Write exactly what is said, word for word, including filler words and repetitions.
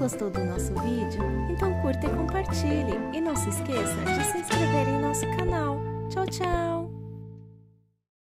Gostou do nosso vídeo? Então curta e compartilhe e não se esqueça de se inscrever em nosso canal. Tchau, tchau!